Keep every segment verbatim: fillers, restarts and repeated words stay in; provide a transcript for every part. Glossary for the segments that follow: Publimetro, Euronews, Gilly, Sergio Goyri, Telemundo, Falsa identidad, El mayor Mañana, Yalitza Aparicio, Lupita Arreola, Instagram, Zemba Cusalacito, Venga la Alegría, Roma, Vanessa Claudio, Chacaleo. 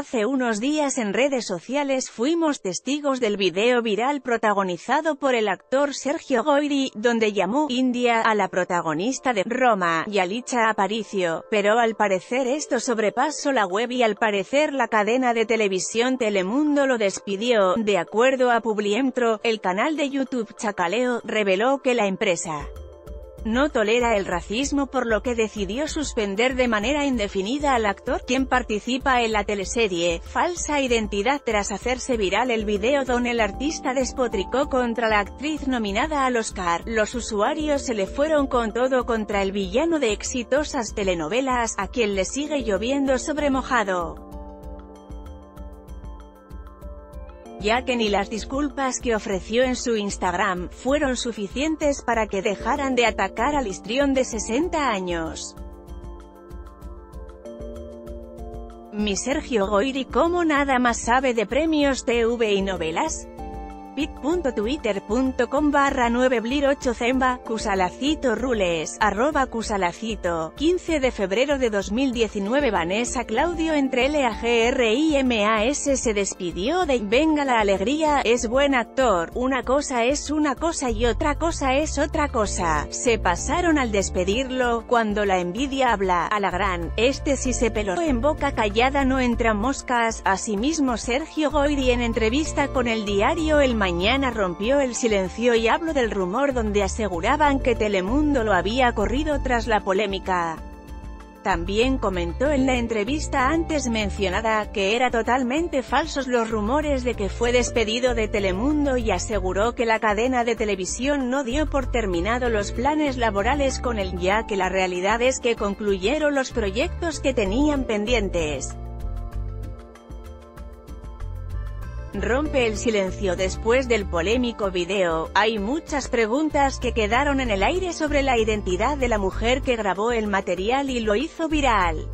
Hace unos días en redes sociales fuimos testigos del video viral protagonizado por el actor Sergio Goyri, donde llamó India a la protagonista de Roma, Yalitza Aparicio, pero al parecer esto sobrepasó la web y al parecer la cadena de televisión Telemundo lo despidió. De acuerdo a Publimetro, el canal de YouTube Chacaleo reveló que la empresa no tolera el racismo, por lo que decidió suspender de manera indefinida al actor, quien participa en la teleserie Falsa Identidad, tras hacerse viral el video donde el artista despotricó contra la actriz nominada al Oscar. Los usuarios se le fueron con todo contra el villano de exitosas telenovelas, a quien le sigue lloviendo sobre mojado, ya que ni las disculpas que ofreció en su Instagram fueron suficientes para que dejaran de atacar al histrión de sesenta años. Mi Sergio Goyri, ¿cómo nada más sabe de premios T V y novelas? bit punto twitter punto com barra nueve blir ocho Zemba Cusalacito Rules, arroba Cusalacito, quince de febrero de dos mil diecinueve. Vanessa Claudio entre L A G R I M A S se despidió de Venga la Alegría. Es buen actor, una cosa es una cosa y otra cosa es otra cosa. Se pasaron al despedirlo, cuando la envidia habla, a la gran, este sí se peló, en boca callada no entran moscas. Asimismo, Sergio Goyri en entrevista con el diario El Mayor Mañana rompió el silencio y habló del rumor donde aseguraban que Telemundo lo había corrido tras la polémica. También comentó en la entrevista antes mencionada que eran totalmente falsos los rumores de que fue despedido de Telemundo, y aseguró que la cadena de televisión no dio por terminado los planes laborales con él, ya que la realidad es que concluyeron los proyectos que tenían pendientes. Rompe el silencio después del polémico video. Hay muchas preguntas que quedaron en el aire sobre la identidad de la mujer que grabó el material y lo hizo viral.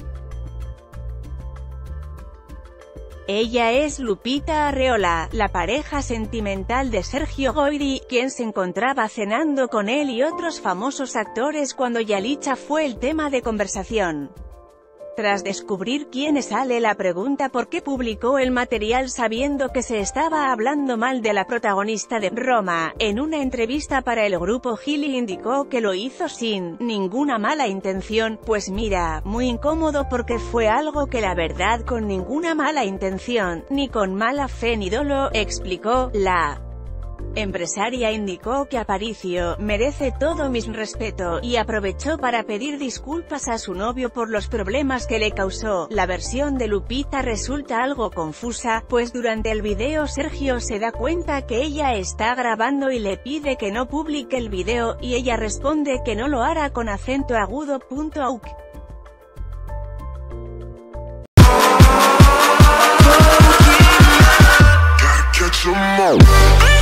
Ella es Lupita Arreola, la pareja sentimental de Sergio Goyri, quien se encontraba cenando con él y otros famosos actores cuando Yalitza fue el tema de conversación. Tras descubrir quién es, sale la pregunta por qué publicó el material sabiendo que se estaba hablando mal de la protagonista de Roma. En una entrevista para el grupo Gilly indicó que lo hizo sin ninguna mala intención. Pues mira, muy incómodo, porque fue algo que la verdad con ninguna mala intención, ni con mala fe ni dolo, explicó. La empresaria indicó que Aparicio merece todo mi respeto, y aprovechó para pedir disculpas a su novio por los problemas que le causó. La versión de Lupita resulta algo confusa, pues durante el video Sergio se da cuenta que ella está grabando y le pide que no publique el video, y ella responde que no lo hará con acento agudo. Auk.